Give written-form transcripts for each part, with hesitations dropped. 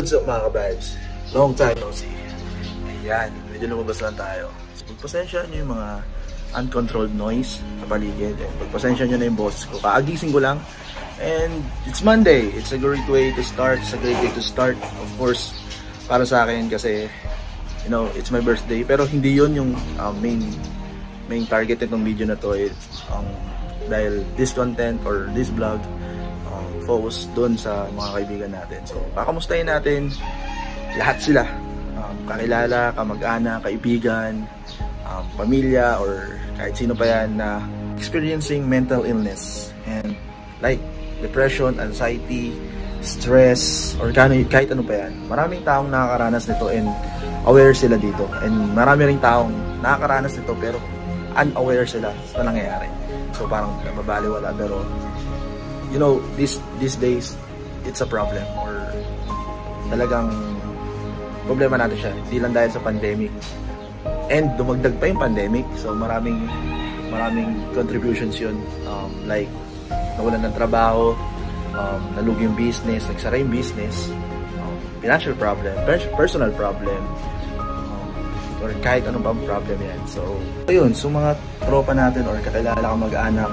What's up mga ka-vibes? Long time no see. Ayan, medyo lumabas lang tayo. Pagpasensya nyo yung mga uncontrolled noise sa paligid. Pagpasensya nyo na yung boss ko. Kaagising ko lang. And it's Monday. It's a great way to start. It's a great way to start. Of course, para sa akin kasi, you know, it's my birthday. Pero hindi yun yung main target nitong video na to. Dahil this content or this vlog, focus doon sa mga kaibigan natin. So, kakamustahin natin lahat sila. Kakilala, kamag-anak, kaibigan, pamilya, or kahit sino pa yan na experiencing mental illness. And like depression, anxiety, stress, or kahit ano pa yan. Maraming taong nakakaranas nito and aware sila dito. And marami rin taong nakakaranas nito pero unaware sila sa nangyayari. So, parang mabaliwala pero you know, these days, it's a problem or talagang problema natin siya. Hindi lang dahil sa pandemic. And dumagdag pa yung pandemic. So, maraming contributions yun. Like, nawalan ng trabaho, nalugi yung business, nagsara yung business, financial problem, personal problem, or kahit anong bang problem yan. So, yun. So, mga tropa natin or kakilala ka mag-anak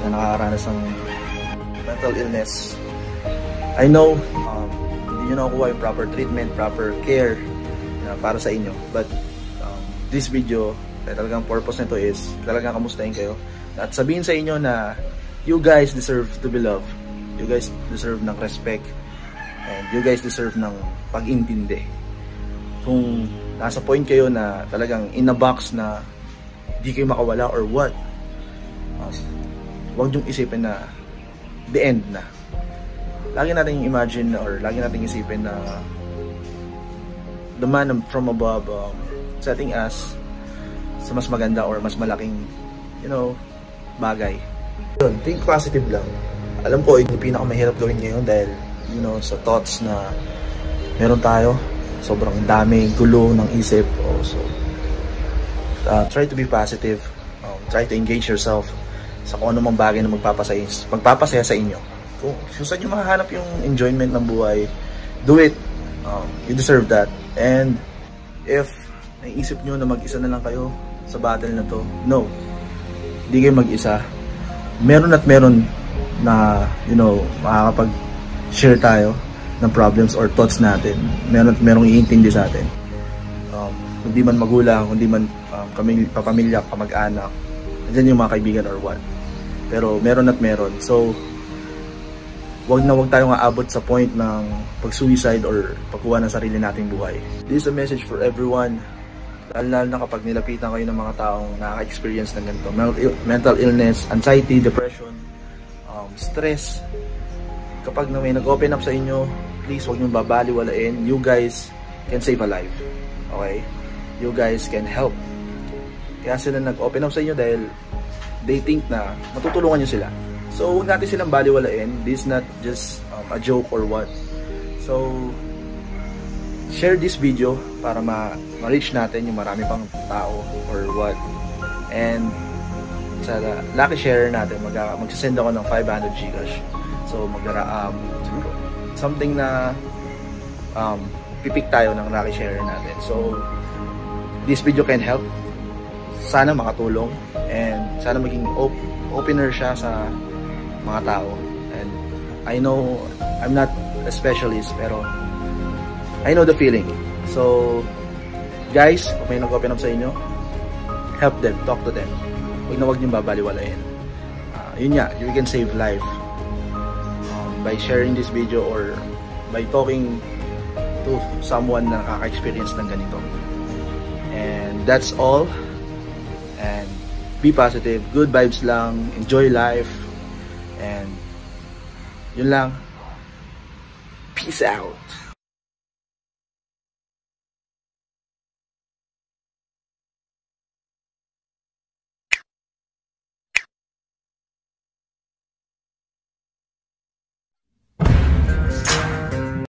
na nakakaranas ng mental illness, I know hindi nyo nakukuha yung proper treatment, proper care para sa inyo, but this video, talagang purpose nito is talagang kamustahin kayo at sabihin sa inyo na you guys deserve to be loved, you guys deserve ng respect, and you guys deserve ng pag-intindi. Kung nasa point kayo na talagang in a box na di kayo makawala or what, huwag nyong isipin na the end na. Lagi natin imagine or lagi natin isipin na the man from above setting us sa mas maganda or mas malaking, you know, bagay. Yun, think positive lang. Alam ko, yung pinakamahirap gawin ngayon dahil, you know, sa thoughts na meron tayo, sobrang dami, gulo ng isip. So, try to be positive. Try to engage yourself sa kung anumang bagay na magpapasaya sa inyo. Kung saan nyo makahanap yung enjoyment ng buhay, do it. You deserve that. And if naisip nyo na mag-isa na lang kayo sa battle na to, no. Hindi kayo mag-isa. Meron at meron na, you know, makakapag-share tayo ng problems or thoughts natin. Meron at merong iintindi sa atin. Kung di man magulang, kung di man kapamilya, kamag-anak, nandiyan yung mga kaibigan or what. Pero meron at meron. So, wag tayong aabot sa point ng pag-suicide or pagkuha ng sarili nating buhay. This is a message for everyone. Lalo na kapag nilapitan kayo ng mga taong nakaka-experience ng ganito. Mental illness, anxiety, depression, stress. Kapag may nag-open up sa inyo, please wag niyong babaliwalain. You guys can save a life. Okay? You guys can help. Kaya sila nag-open up sa inyo dahil they think na matutulungan nyo sila. So, huwag natin silang baliwalain. This is not just a joke or what. So, share this video para ma-reach natin yung marami pang tao or what. And, sa lucky share natin, magsasend ako ng 500 Gcash. So, something na pipik tayo ng lucky share natin. So, this video can help. Sana makatulong and sana maging opener siya sa mga tao. And I know I'm not a specialist pero I know the feeling. So guys, kung may nag-open up sa inyo, help them, talk to them. Huwag niyong babaliwalain. Yun nga, you can save life by sharing this video or by talking to someone na nakaka-experience ng ganito. And that's all. And be positive, good vibes lang, enjoy life, and yun lang, peace out.